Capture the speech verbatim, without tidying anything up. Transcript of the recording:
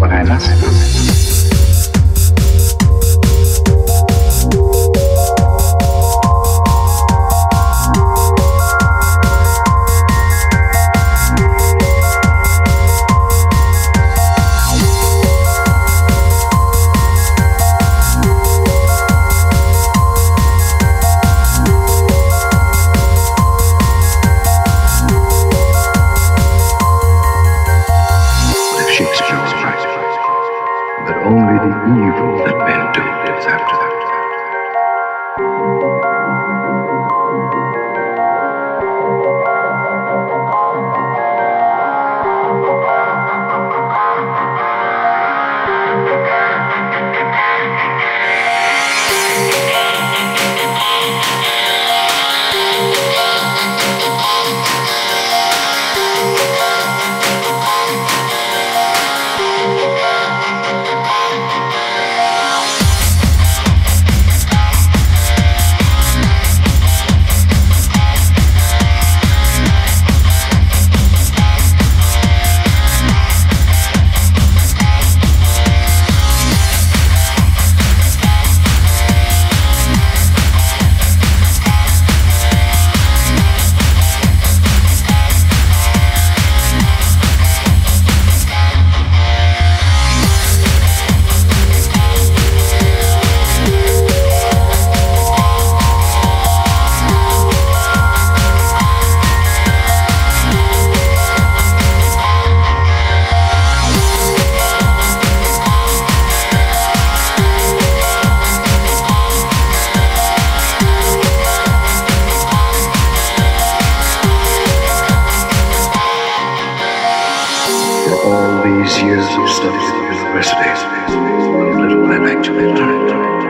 That's what I love. All these years you studied at the university, little and actually learned.